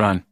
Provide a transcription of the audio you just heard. Run.